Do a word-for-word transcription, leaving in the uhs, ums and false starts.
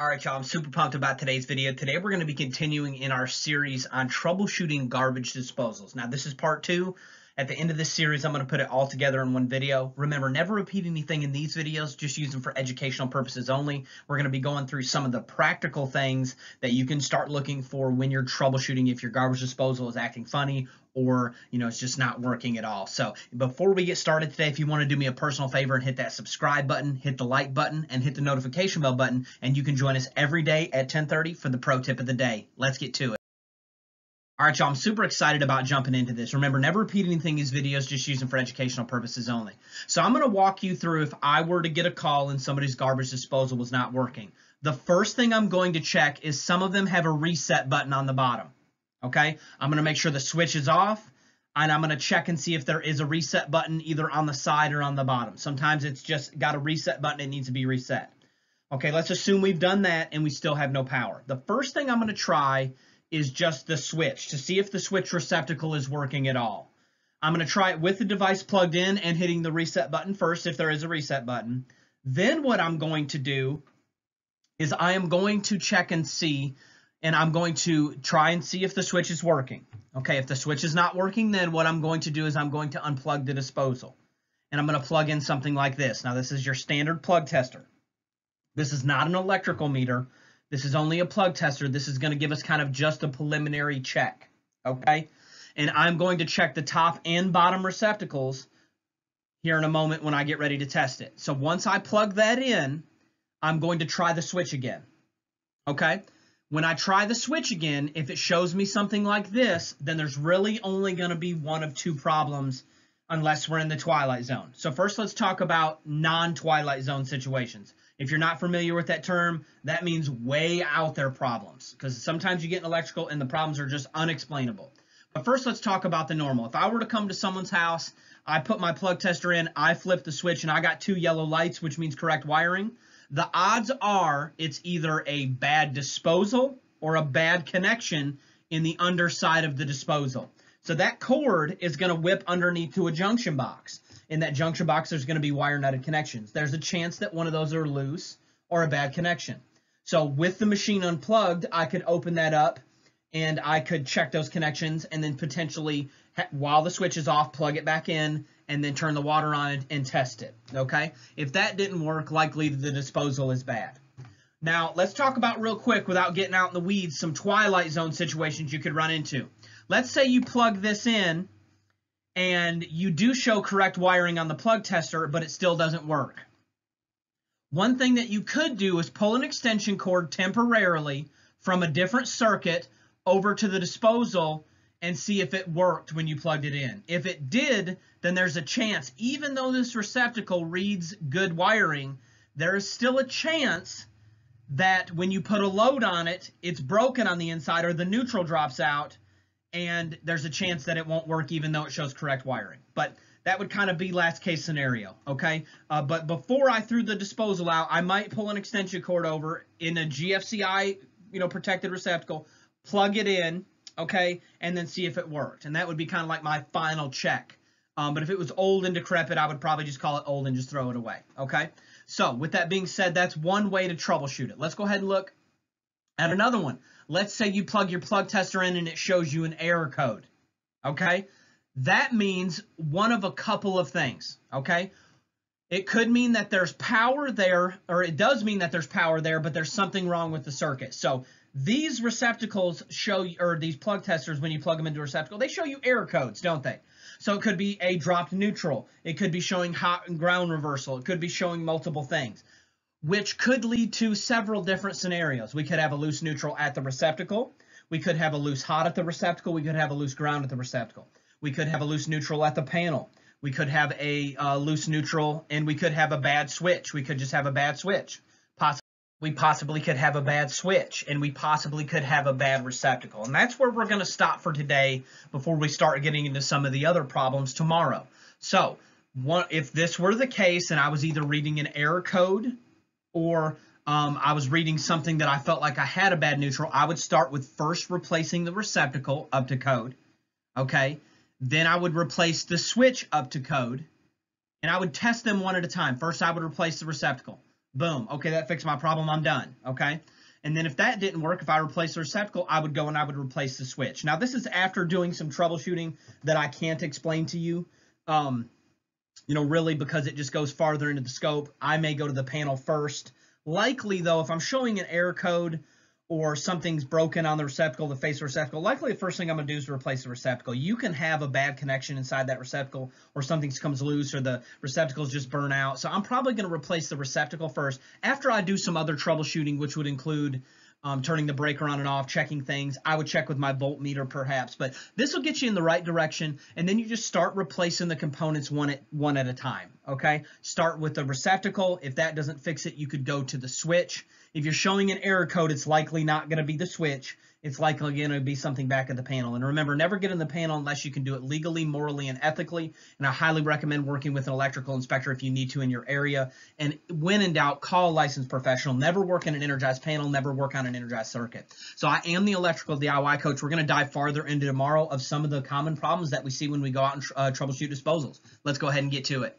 All right, y'all, I'm super pumped about today's video. Today, we're going to be continuing in our series on troubleshooting garbage disposals. Now, this is part two. At the end of this series, I'm going to put it all together in one video. Remember, never repeat anything in these videos. Just use them for educational purposes only. We're going to be going through some of the practical things that you can start looking for when you're troubleshooting if your garbage disposal is acting funny or, you know, it's just not working at all. So before we get started today, if you want to do me a personal favor and hit that subscribe button, hit the like button, and hit the notification bell button, and you can join us every day at ten thirty for the pro tip of the day. Let's get to it. All right, y'all, I'm super excited about jumping into this. Remember, never repeat anything in these videos, just use them for educational purposes only. So I'm going to walk you through if I were to get a call and somebody's garbage disposal was not working. The first thing I'm going to check is some of them have a reset button on the bottom, okay? I'm going to make sure the switch is off, and I'm going to check and see if there is a reset button either on the side or on the bottom. Sometimes it's just got a reset button. It needs to be reset. Okay, let's assume we've done that and we still have no power. The first thing I'm going to try is just the switch to see if the switch receptacle is working at all. I'm going to try it with the device plugged in and hitting the reset button first if there is a reset button. Then what I'm going to do is I am going to check and see, and I'm going to try and see if the switch is working. Okay, if the switch is not working, then what I'm going to do is I'm going to unplug the disposal. And I'm going to plug in something like this. Now, this is your standard plug tester. This is not an electrical meter. This is only a plug tester. This is going to give us kind of just a preliminary check, okay? And I'm going to check the top and bottom receptacles here in a moment when I get ready to test it. So once I plug that in, I'm going to try the switch again, okay? When I try the switch again, if it shows me something like this, then there's really only going to be one of two problems unless we're in the twilight zone. So first, let's talk about non-twilight zone situations. If you're not familiar with that term, that means way out there problems, because sometimes you get an electrical and the problems are just unexplainable. But first, let's talk about the normal. If I were to come to someone's house, I put my plug tester in, I flip the switch, and I got two yellow lights, which means correct wiring. The odds are it's either a bad disposal or a bad connection in the underside of the disposal. So that cord is going to whip underneath to a junction box. In that junction box, there's going to be wire nutted connections. There's a chance that one of those are loose or a bad connection. So with the machine unplugged, I could open that up and I could check those connections and then potentially, while the switch is off, plug it back in and then turn the water on and, and test it, okay? If that didn't work, likely the disposal is bad. Now, let's talk about real quick, without getting out in the weeds, some twilight zone situations you could run into. Let's say you plug this in and you do show correct wiring on the plug tester, but it still doesn't work. One thing that you could do is pull an extension cord temporarily from a different circuit over to the disposal and see if it worked when you plugged it in. If it did, then there's a chance, even though this receptacle reads good wiring, there is still a chance that when you put a load on it, it's broken on the inside or the neutral drops out, and there's a chance that it won't work even though it shows correct wiring. But that would kind of be last case scenario, okay? Uh, but before I threw the disposal out, I might pull an extension cord over in a G F C I, you know, protected receptacle, plug it in, okay, and then see if it worked. And that would be kind of like my final check. Um, but if it was old and decrepit, I would probably just call it old and just throw it away, okay? So with that being said, that's one way to troubleshoot it. Let's go ahead and look at another one. Let's say you plug your plug tester in and it shows you an error code, okay? That means one of a couple of things, okay? It could mean that there's power there, or it does mean that there's power there, but there's something wrong with the circuit. So these receptacles show, or these plug testers, when you plug them into a receptacle, they show you error codes, don't they? So it could be a dropped neutral. It could be showing hot and ground reversal. It could be showing multiple things, which could lead to several different scenarios. We could have a loose neutral at the receptacle. We could have a loose hot at the receptacle. We could have a loose ground at the receptacle. We could have a loose neutral at the panel. We could have a uh, loose neutral, and we could have a bad switch. We could just have a bad switch. Poss we possibly could have a bad switch, and we possibly could have a bad receptacle. And that's where we're going to stop for today before we start getting into some of the other problems tomorrow. So one, if this were the case and I was either reading an error code or um, I was reading something that I felt like I had a bad neutral, I would start with first replacing the receptacle up to code, okay? Then I would replace the switch up to code, and I would test them one at a time. First, I would replace the receptacle. Boom. Okay, that fixed my problem. I'm done. Okay. And then if that didn't work, if I replaced the receptacle, I would go and I would replace the switch. Now, this is after doing some troubleshooting that I can't explain to you, um, you know, really, because it just goes farther into the scope. I may go to the panel first. Likely, though, if I'm showing an error code or something's broken on the receptacle, the face of the receptacle, likely the first thing I'm going to do is replace the receptacle. You can have a bad connection inside that receptacle, or something comes loose, or the receptacles just burn out. So I'm probably going to replace the receptacle first after I do some other troubleshooting, which would include um, turning the breaker on and off, checking things. I would check with my voltmeter perhaps, but this will get you in the right direction, and then you just start replacing the components one at, one at a time, okay? Start with the receptacle. If that doesn't fix it, you could go to the switch. If you're showing an error code, it's likely not going to be the switch. It's likely going to be something back at the panel. And remember, never get in the panel unless you can do it legally, morally, and ethically. And I highly recommend working with an electrical inspector if you need to in your area. And when in doubt, call a licensed professional. Never work in an energized panel. Never work on an energized circuit. So I am the electrical D I Y coach. We're going to dive farther into tomorrow of some of the common problems that we see when we go out and uh, troubleshoot disposals. Let's go ahead and get to it.